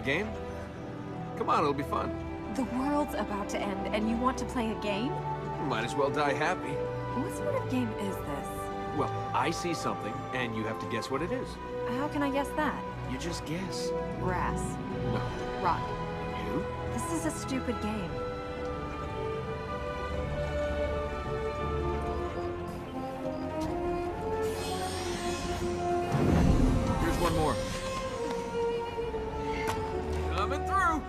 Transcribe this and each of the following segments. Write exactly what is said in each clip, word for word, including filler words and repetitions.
play a game? Come on, it'll be fun. The world's about to end, and you want to play a game? Might as well die happy. What sort of game is this? Well, I see something, and you have to guess what it is. How can I guess that? You just guess. Grass. No. Rock. You? This is a stupid game. Here's one more. Coming through!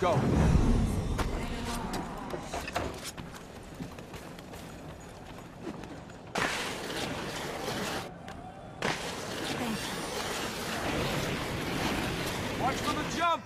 Go. Watch for the jump.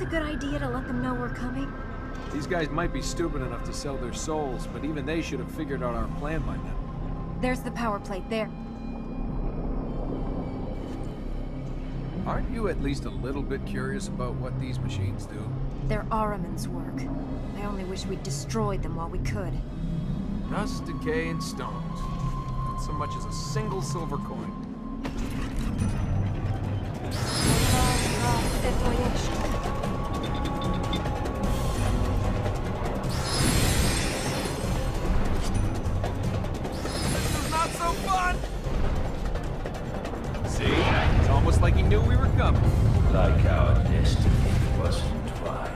it's a good idea to let them know we're coming? These guys might be stupid enough to sell their souls, but even they should have figured out our plan by now. There's the power plate there. Aren't you at least a little bit curious about what these machines do? They're Araman's work. I only wish we'd destroyed them while we could. Dust, decay, and stones. Not so much as a single silver coin. This is not so fun! See? It's almost like he knew we were coming. Like our destiny was entwined.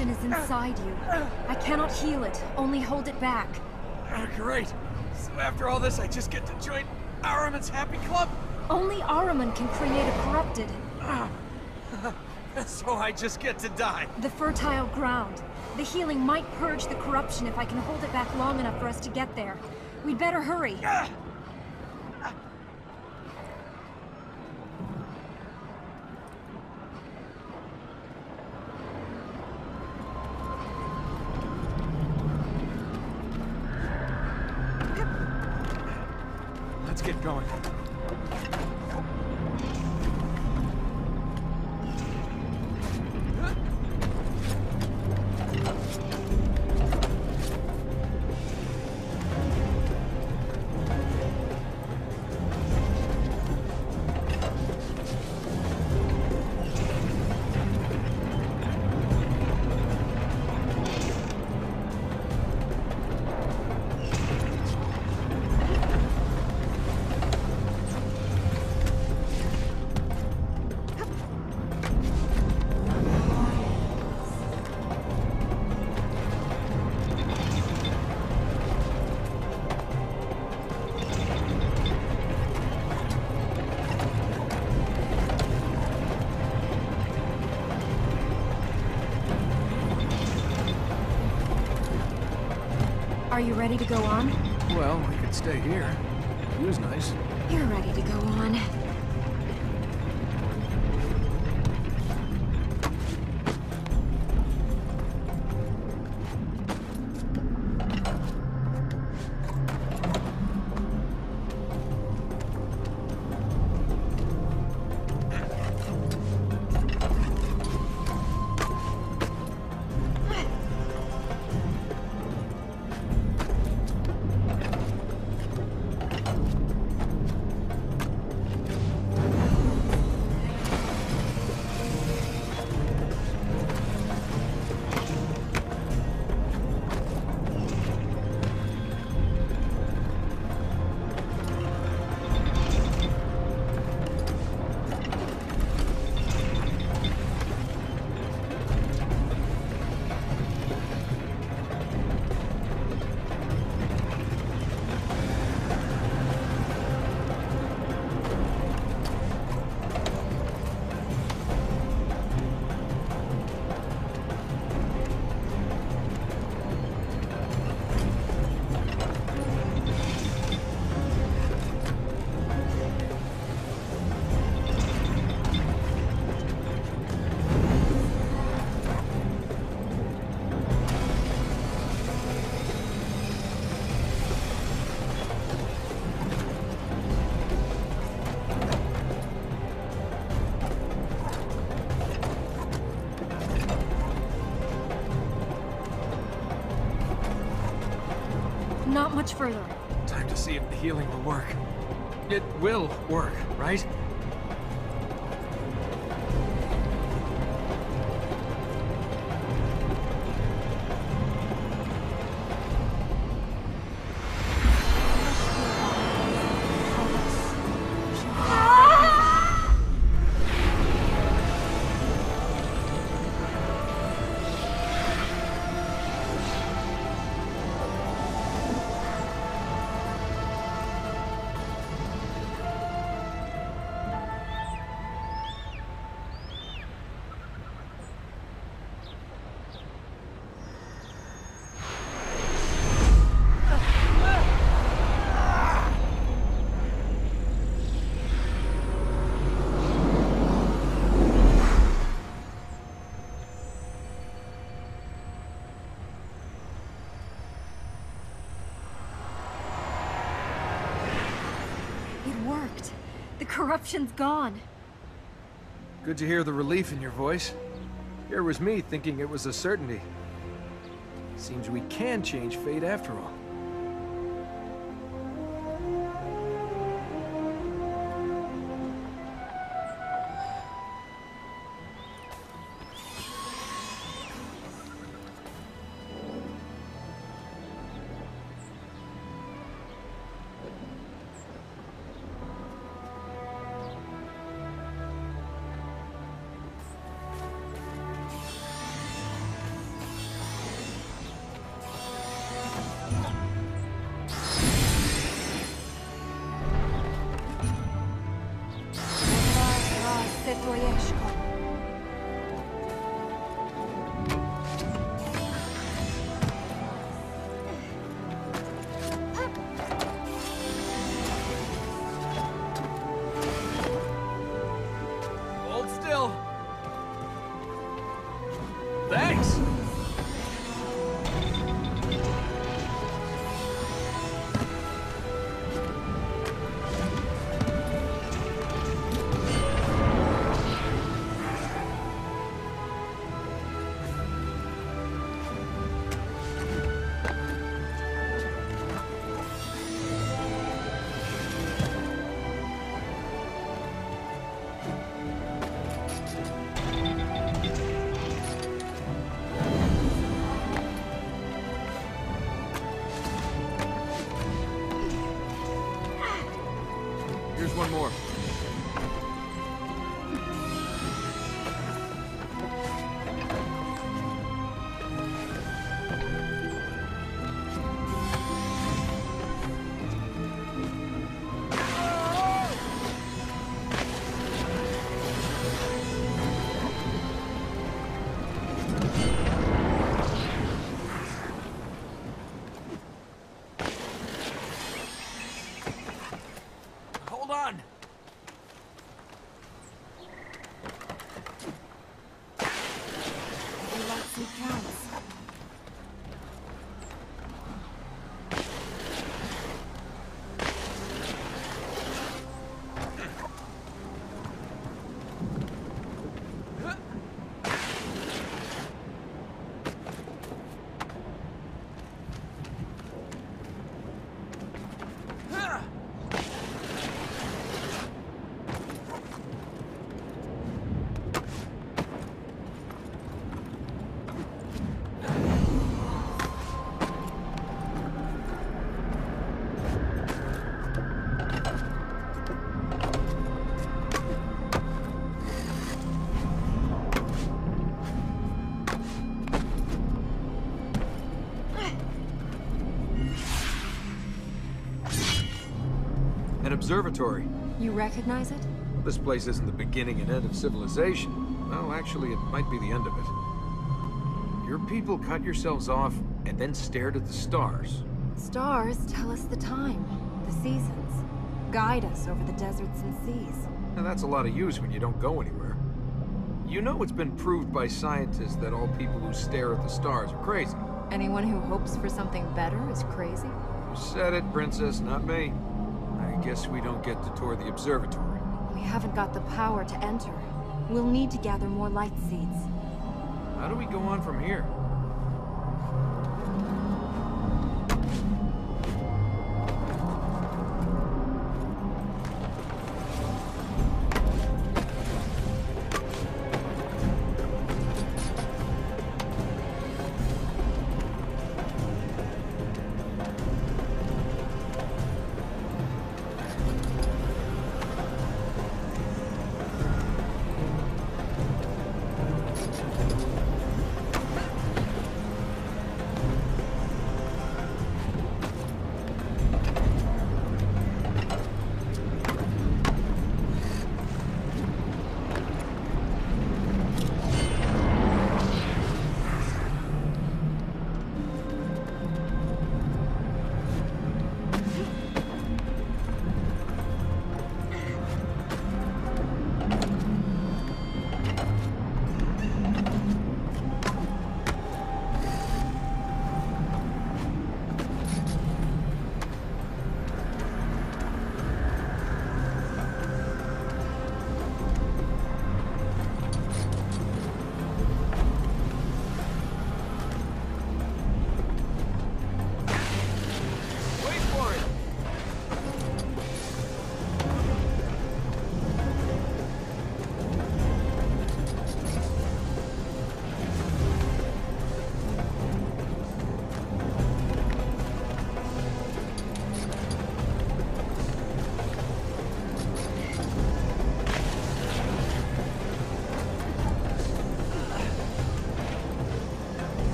Is inside you. I cannot heal it, only hold it back. Oh, great. So after all this, I just get to join Araman's happy club? Only Araman can create a corrupted. So I just get to die. The fertile ground. The healing might purge the corruption if I can hold it back long enough for us to get there. We'd better hurry. Let's get going. Are you ready to go on? Well, I could stay here. It was nice. You're ready to go on. not much further. Time to see if the healing will work. It will work, right? Corruption's gone. Good to hear the relief in your voice. Here was me thinking it was a certainty. Seems we can change fate after all. Observatory. You recognize it? Well, this place isn't the beginning and end of civilization. Well, actually, it might be the end of it. Your people cut yourselves off and then stared at the stars. Stars tell us the time, the seasons, guide us over the deserts and seas. Now, that's a lot of use when you don't go anywhere. You know it's been proved by scientists that all people who stare at the stars are crazy. Anyone who hopes for something better is crazy? You said it, princess, not me. I guess we don't get to tour the observatory. We haven't got the power to enter. We'll need to gather more light seeds. How do we go on from here?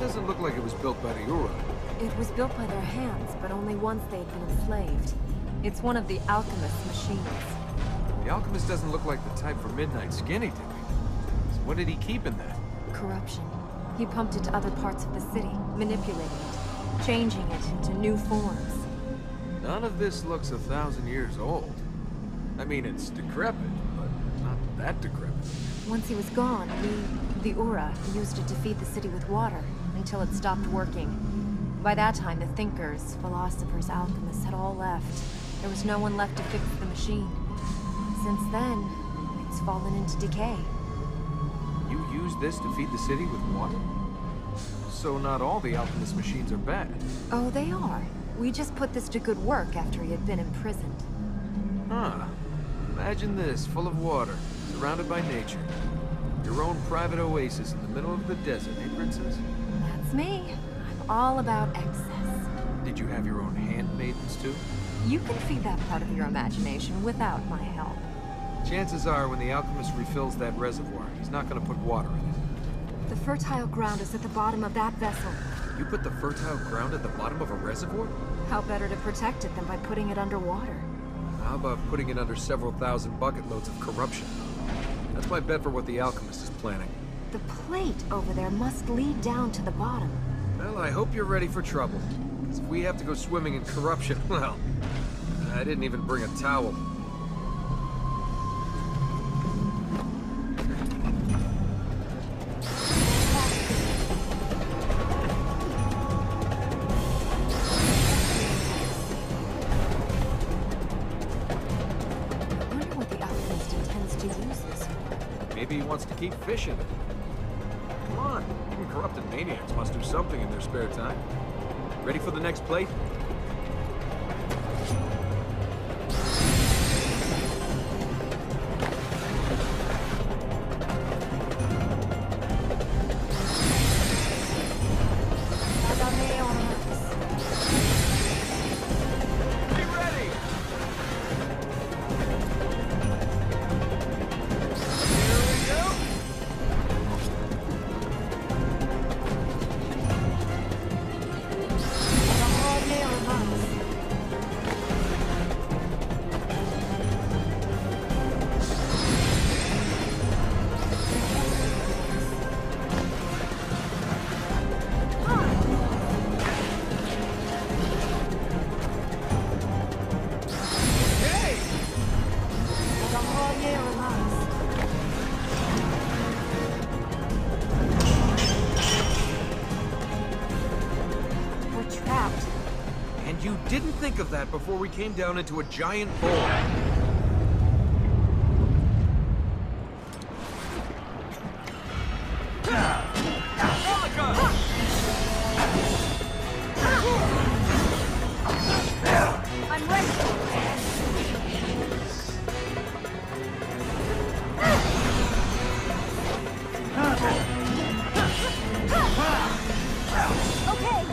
doesn't look like it was built by the Ura. It was built by their hands, but only once they had been enslaved. It's one of the Alchemist's machines. The Alchemist doesn't look like the type for Midnight Skinny, did he? So what did he keep in that? Corruption. He pumped it to other parts of the city, manipulating it, changing it into new forms. None of this looks a thousand years old. I mean, it's decrepit, but not that decrepit. Once he was gone, we, the Ura, used it to feed the city with water until it stopped working. By that time, the thinkers, philosophers, alchemists had all left. There was no one left to fix the machine. Since then, it's fallen into decay. You used this to feed the city with water? So not all the alchemist machines are bad. Oh, they are. We just put this to good work after he had been imprisoned. Huh. Imagine this, full of water, surrounded by nature. Your own private oasis in the middle of the desert, eh, princess? That's me. I'm all about excess. Did you have your own handmaidens, too? You can feed that part of your imagination without my help. Chances are, when the alchemist refills that reservoir, he's not going to put water in it. The fertile ground is at the bottom of that vessel. You put the fertile ground at the bottom of a reservoir? How better to protect it than by putting it underwater? How about putting it under several thousand bucket loads of corruption? That's my bet for what the alchemist is planning. The plate over there must lead down to the bottom. Well, I hope you're ready for trouble. Because if we have to go swimming in corruption, well, I didn't even bring a towel. Maybe he wants to keep fishing. Come on, even corrupted maniacs must do something in their spare time. Ready for the next plate? You didn't think of that before we came down into a giant bowl. I'm ready. Okay.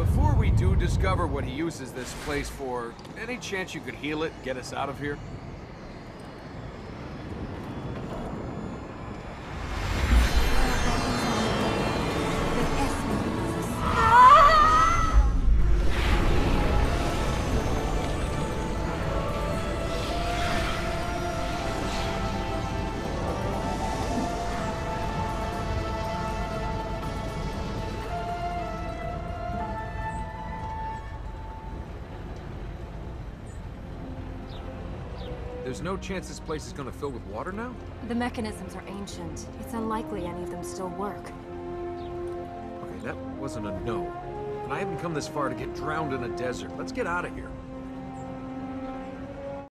Before we do discover what he uses this place for, any chance you could heal it and get us out of here? There's no chance this place is going to fill with water now? The mechanisms are ancient. It's unlikely any of them still work. Okay, that wasn't a no. And I haven't come this far to get drowned in a desert. Let's get out of here.